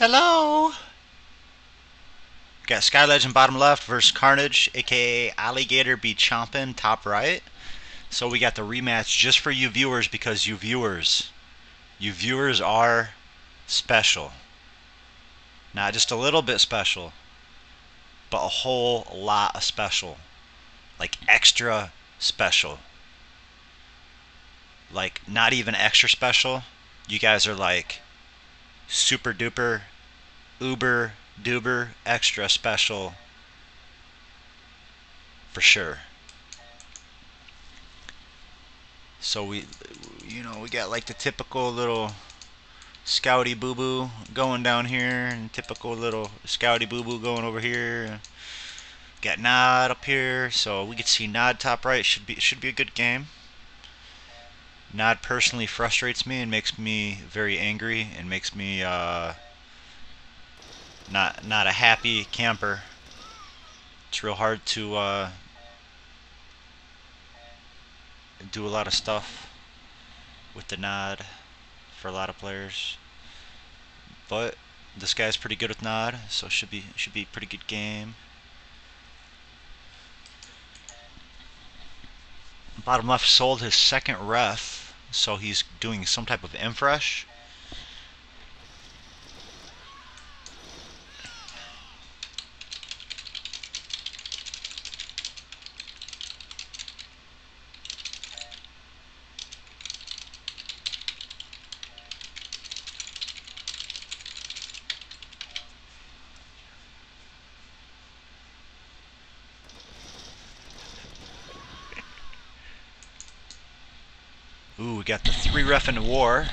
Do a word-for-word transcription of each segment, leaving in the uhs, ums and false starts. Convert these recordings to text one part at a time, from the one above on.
Hello? Got Sky Legend bottom left versus Carnage, aka Alligator be chomping top right. So we got the rematch just for you viewers, because you viewers, you viewers are special. Not just a little bit special, but a whole lot of special. Like extra special. Like not even extra special. You guys are like super duper, uber duper, extra special for sure. So we, you know, we got like the typical little Scouty Boo Boo going down here, and typical little Scouty Boo Boo going over here. Got Nod up here, so we could see Nod top right. Should be should be a good game. Nod personally frustrates me and makes me very angry and makes me uh, not not a happy camper. It's real hard to. Uh, do a lot of stuff with the Nod for a lot of players, but this guy's pretty good with Nod, so should be should be a pretty good game. Bottom left sold his second ref, so he's doing some type of infresh. Ooh, we got the three ref in war.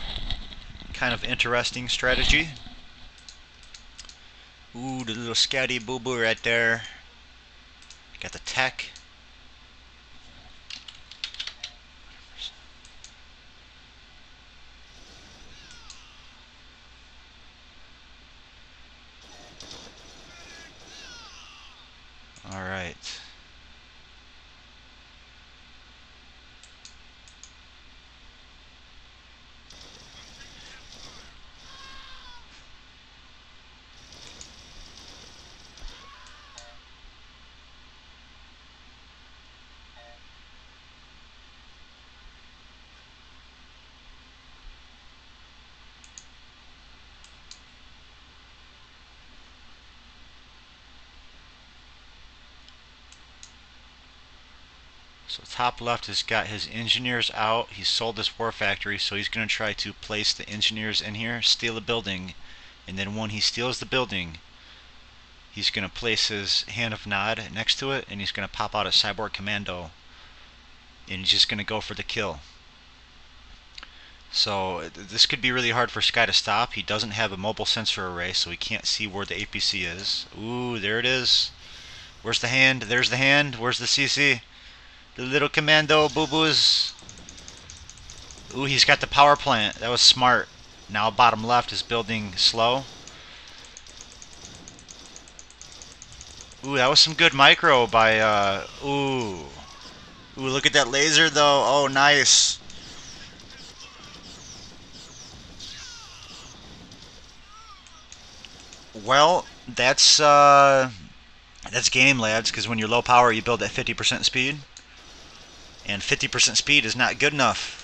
Kind of interesting strategy. Ooh, the little Scouty Boo Boo right there. Got the tech. All right. So top left has got his engineers out. He sold this war factory, so he's going to try to place the engineers in here, steal a building, and then when he steals the building, he's going to place his hand of Nod next to it, and he's going to pop out a cyborg commando, and he's just going to go for the kill. So this could be really hard for Sky to stop. He doesn't have a mobile sensor array, so he can't see where the A P C is. Ooh, there it is. Where's the hand? There's the hand. Where's the C C? The little commando boo-boos. Ooh, he's got the power plant. That was smart. Now bottom left is building slow. Ooh, that was some good micro by, uh, ooh. Ooh, look at that laser though. Oh, nice. Well, that's, uh, that's game, lads, because when you're low power, you build at fifty percent speed. And fifty percent speed is not good enough.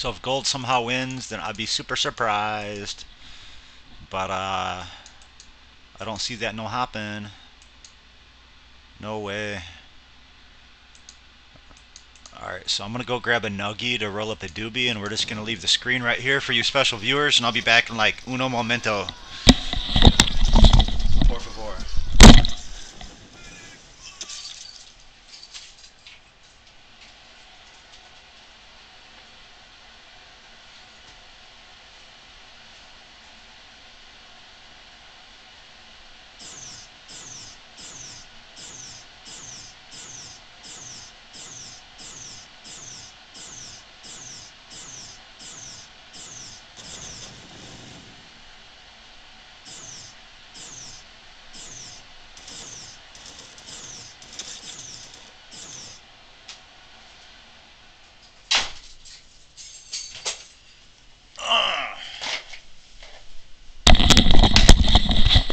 So if gold somehow wins, then I'd be super surprised. But uh, I don't see that no happen. No way. Alright, so I'm going to go grab a nuggie to roll up a doobie, and we're just going to leave the screen right here for you special viewers, and I'll be back in like uno momento. Por favor.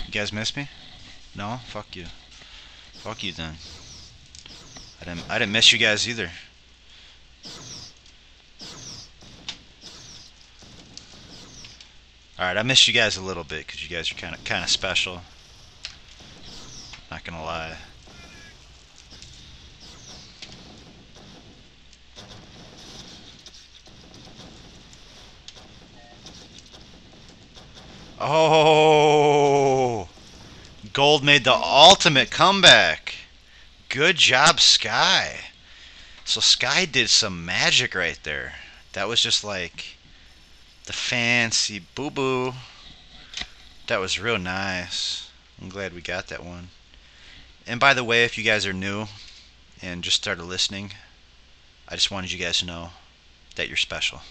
You guys miss me? No? Fuck you. Fuck you then. I didn't I didn't miss you guys either. Alright, I missed you guys a little bit because you guys are kinda kinda special. Not gonna lie. Oh, gold made the ultimate comeback. Good job, Sky. So Sky did some magic right there. That was just like the fancy boo-boo. That was real nice. I'm glad we got that one. And by the way, if you guys are new and just started listening, I just wanted you guys to know that you're special.